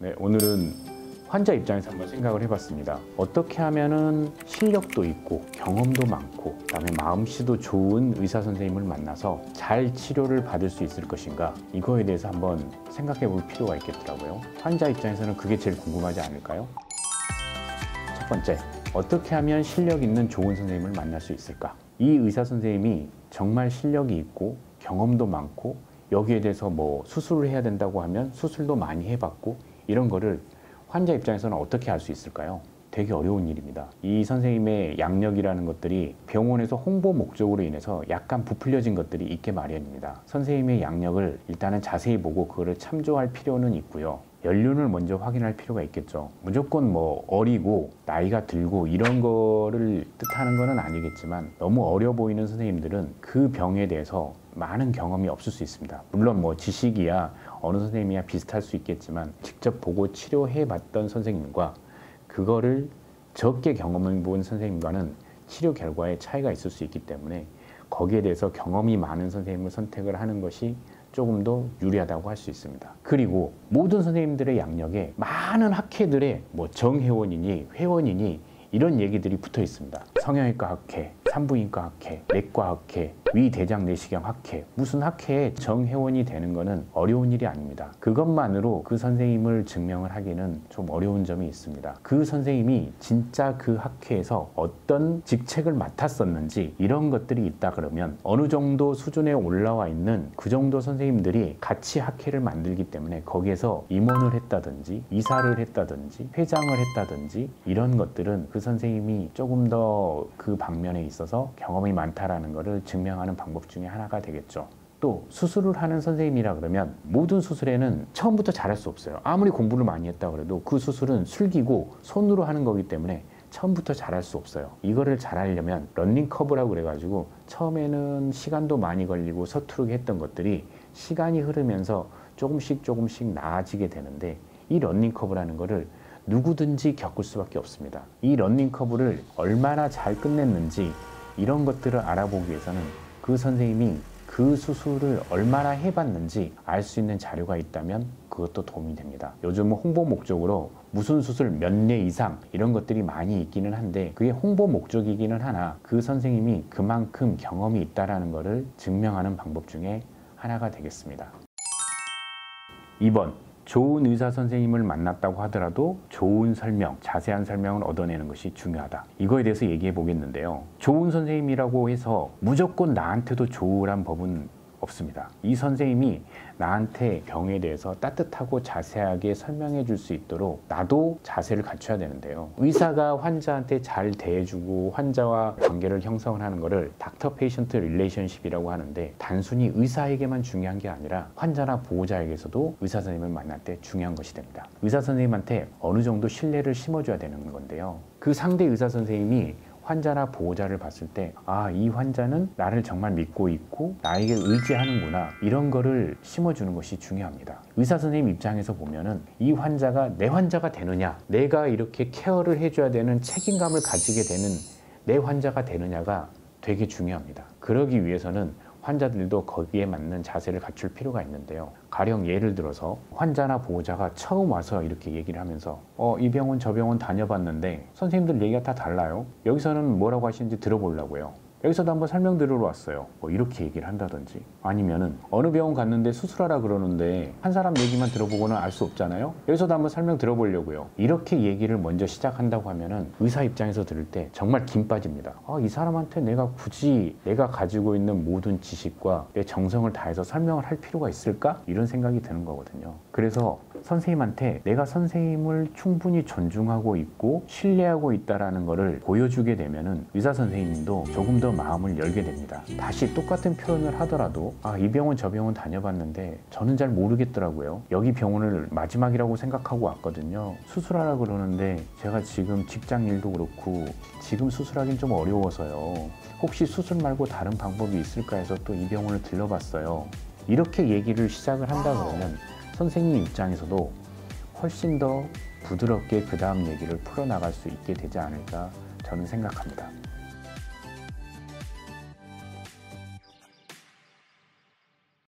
네, 오늘은 환자 입장에서 한번 생각을 해봤습니다. 어떻게 하면은 실력도 있고 경험도 많고 그다음에 마음씨도 좋은 의사 선생님을 만나서 잘 치료를 받을 수 있을 것인가, 이거에 대해서 한번 생각해 볼 필요가 있겠더라고요. 환자 입장에서는 그게 제일 궁금하지 않을까요? 첫 번째, 어떻게 하면 실력 있는 좋은 선생님을 만날 수 있을까? 이 의사 선생님이 정말 실력이 있고 경험도 많고 여기에 대해서 뭐 수술을 해야 된다고 하면 수술도 많이 해봤고 이런 거를 환자 입장에서는 어떻게 알 수 있을까요? 되게 어려운 일입니다. 이 선생님의 양력이라는 것들이 병원에서 홍보 목적으로 인해서 약간 부풀려진 것들이 있게 마련입니다. 선생님의 양력을 일단은 자세히 보고 그거를 참조할 필요는 있고요. 연륜을 먼저 확인할 필요가 있겠죠. 무조건 뭐 어리고 나이가 들고 이런 거를 뜻하는 거는 아니겠지만 너무 어려 보이는 선생님들은 그 병에 대해서 많은 경험이 없을 수 있습니다. 물론 뭐 지식이야 어느 선생님이야 비슷할 수 있겠지만 직접 보고 치료해 봤던 선생님과 그거를 적게 경험해 본 선생님과는 치료 결과에 차이가 있을 수 있기 때문에 거기에 대해서 경험이 많은 선생님을 선택을 하는 것이 조금 더 유리하다고 할 수 있습니다. 그리고 모든 선생님들의 양력에 많은 학회들의 뭐 정회원이니 회원이니 이런 얘기들이 붙어 있습니다. 성형외과 학회, 산부인과 학회, 내과 학회, 위대장 내시경 학회, 무슨 학회에 정회원이 되는 거는 어려운 일이 아닙니다. 그것만으로 그 선생님을 증명을 하기는 좀 어려운 점이 있습니다. 그 선생님이 진짜 그 학회에서 어떤 직책을 맡았었는지 이런 것들이 있다 그러면 어느 정도 수준에 올라와 있는 그 정도 선생님들이 같이 학회를 만들기 때문에 거기에서 임원을 했다든지 이사를 했다든지 회장을 했다든지 이런 것들은 그 선생님이 조금 더 그 방면에 있어서 경험이 많다라는 것을 증명하는 방법 중에 하나가 되겠죠. 또 수술을 하는 선생님이라 그러면 모든 수술에는 처음부터 잘할 수 없어요. 아무리 공부를 많이 했다 그래도 그 수술은 술기고 손으로 하는 거기 때문에 처음부터 잘할 수 없어요. 이거를 잘하려면 런닝커브라고 그래가지고 처음에는 시간도 많이 걸리고 서투르게 했던 것들이 시간이 흐르면서 조금씩 나아지게 되는데 이 런닝커브라는 거를 누구든지 겪을 수밖에 없습니다. 이 런닝커브를 얼마나 잘 끝냈는지 이런 것들을 알아보기 위해서는 그 선생님이 그 수술을 얼마나 해봤는지 알 수 있는 자료가 있다면 그것도 도움이 됩니다. 요즘은 홍보 목적으로 무슨 수술 몇 례 이상 이런 것들이 많이 있기는 한데 그게 홍보 목적이기는 하나 그 선생님이 그만큼 경험이 있다는 것을 증명하는 방법 중에 하나가 되겠습니다. 2번, 좋은 의사 선생님을 만났다고 하더라도 좋은 설명, 자세한 설명을 얻어내는 것이 중요하다. 이거에 대해서 얘기해 보겠는데요. 좋은 선생님이라고 해서 무조건 나한테도 좋으란 법은 없습니다. 이 선생님이 나한테 병에 대해서 따뜻하고 자세하게 설명해 줄 수 있도록 나도 자세를 갖춰야 되는데요. 의사가 환자한테 잘 대해주고 환자와 관계를 형성하는 것을 닥터 페이션트 릴레이션십이라고 하는데 단순히 의사에게만 중요한 게 아니라 환자나 보호자에게서도 의사 선생님을 만날 때 중요한 것이 됩니다. 의사 선생님한테 어느 정도 신뢰를 심어줘야 되는 건데요. 그 상대 의사 선생님이 환자나 보호자를 봤을 때 아, 이 환자는 나를 정말 믿고 있고 나에게 의지하는구나 이런 거를 심어주는 것이 중요합니다. 의사 선생님 입장에서 보면은 이 환자가 내 환자가 되느냐, 내가 이렇게 케어를 해줘야 되는 책임감을 가지게 되는 내 환자가 되느냐가 되게 중요합니다. 그러기 위해서는 환자들도 거기에 맞는 자세를 갖출 필요가 있는데요. 가령 예를 들어서 환자나 보호자가 처음 와서 이렇게 얘기를 하면서 이 병원 저 병원 다녀봤는데 선생님들 얘기가 다 달라요. 여기서는 뭐라고 하시는지 들어보려고요. 여기서도 한번 설명 들으러 왔어요. 뭐 이렇게 얘기를 한다든지 아니면은 어느 병원 갔는데 수술하라 그러는데 한 사람 얘기만 들어보고는 알 수 없잖아요. 여기서도 한번 설명 들어보려고요. 이렇게 얘기를 먼저 시작한다고 하면은 의사 입장에서 들을 때 정말 김 빠집니다. 아, 이 사람한테 내가 굳이 내가 가지고 있는 모든 지식과 내 정성을 다해서 설명을 할 필요가 있을까? 이런 생각이 드는 거거든요. 그래서 선생님한테 내가 선생님을 충분히 존중하고 있고 신뢰하고 있다라는 거를 보여주게 되면은 의사 선생님도 조금 더 마음을 열게 됩니다. 다시 똑같은 표현을 하더라도 아, 이 병원 저 병원 다녀봤는데 저는 잘 모르겠더라고요. 여기 병원을 마지막이라고 생각하고 왔거든요. 수술하라 그러는데 제가 지금 직장 일도 그렇고 지금 수술하긴 좀 어려워서요. 혹시 수술 말고 다른 방법이 있을까 해서 또 이 병원을 들러봤어요. 이렇게 얘기를 시작을 한다 그러면 선생님 입장에서도 훨씬 더 부드럽게 그 다음 얘기를 풀어나갈 수 있게 되지 않을까 저는 생각합니다.